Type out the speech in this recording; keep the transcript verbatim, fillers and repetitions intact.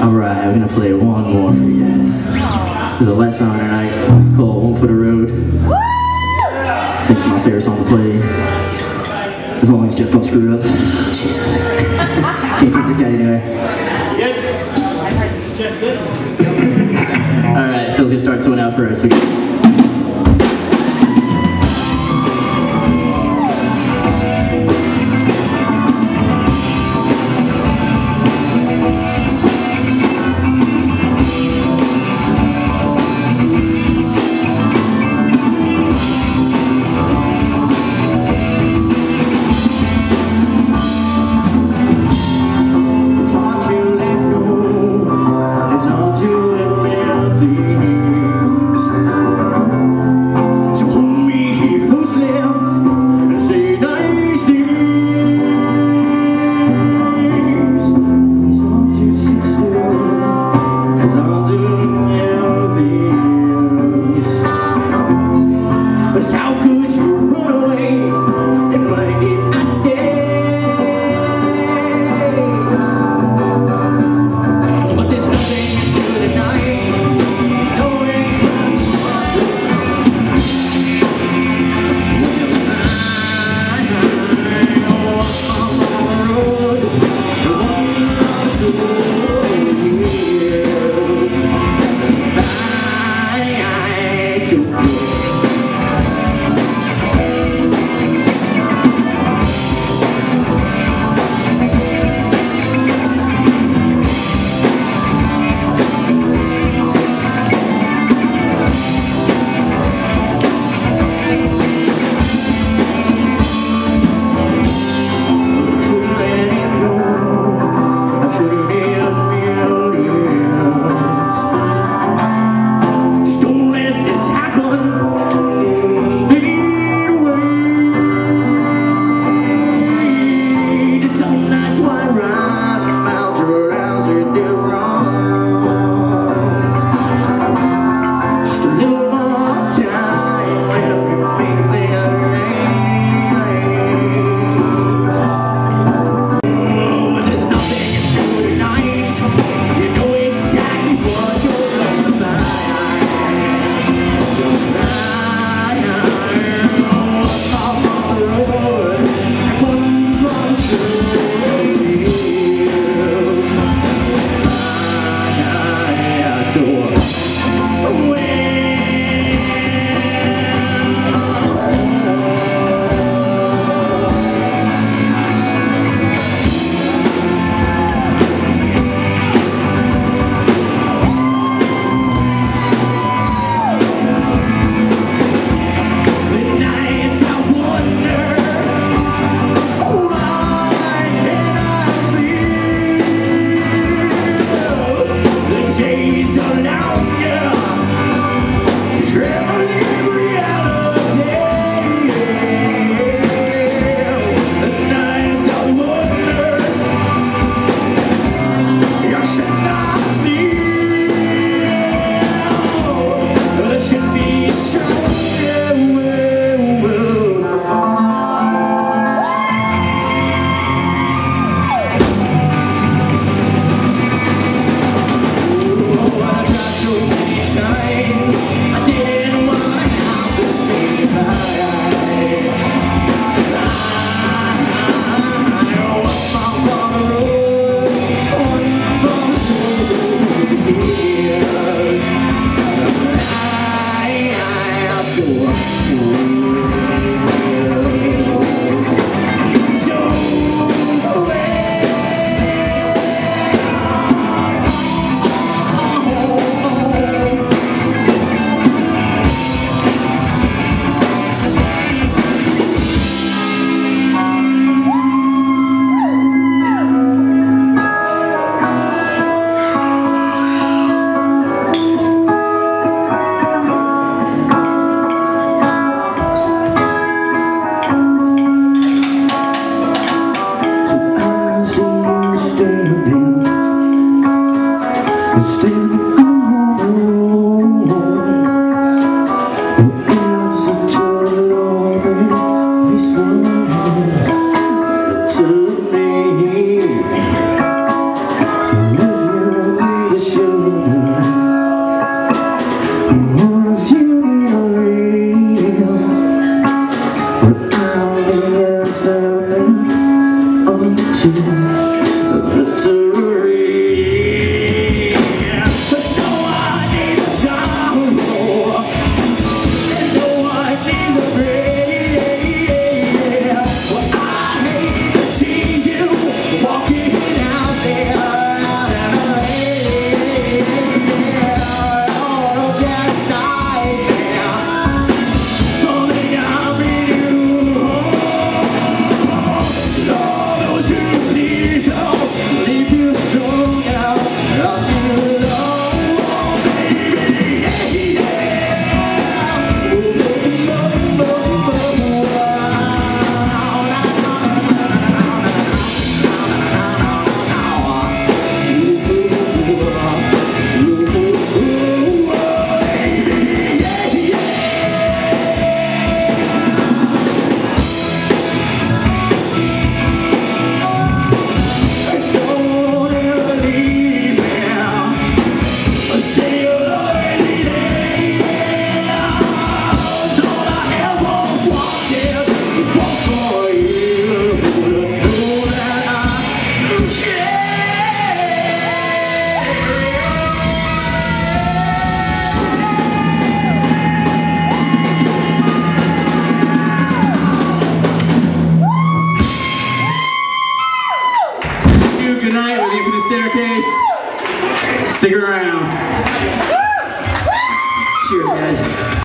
Alright, I'm gonna play one more for you guys. There's a last song tonight called One For The Road. Woo! I think it's my favorite song to play. As long as Jeff don't screw it up. Jesus. Can't take this guy anywhere. Alright, Phil's gonna start sewing out for us. We to me, you live your way. Stick around.